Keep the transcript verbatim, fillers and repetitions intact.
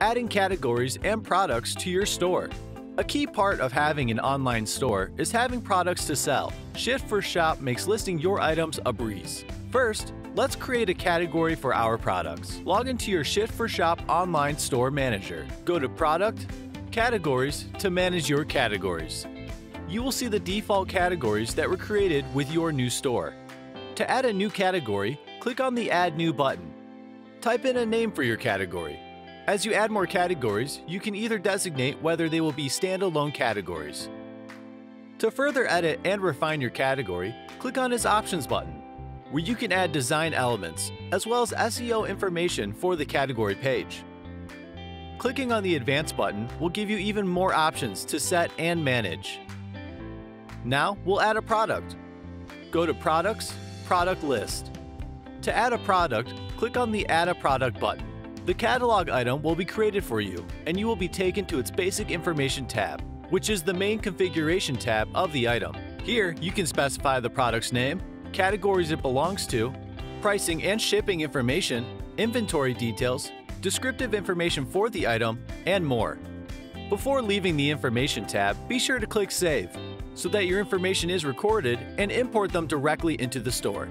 adding categories and products to your store. A key part of having an online store is having products to sell. Shift four Shop makes listing your items a breeze. First, let's create a category for our products. Log into your Shift four Shop online store manager. Go to Product, Categories to manage your categories. You will see the default categories that were created with your new store. To add a new category, click on the Add New button. Type in a name for your category. As you add more categories, you can either designate whether they will be standalone categories. To further edit and refine your category, click on its Options button, where you can add design elements, as well as S E O information for the category page. Clicking on the Advanced button will give you even more options to set and manage. Now, we'll add a product. Go to Products, Product List. To add a product, click on the Add a Product button. The catalog item will be created for you, and you will be taken to its Basic Information tab, which is the main configuration tab of the item. Here, you can specify the product's name, categories it belongs to, pricing and shipping information, inventory details, descriptive information for the item, and more. Before leaving the Information tab, be sure to click Save so that your information is recorded and import them directly into the store.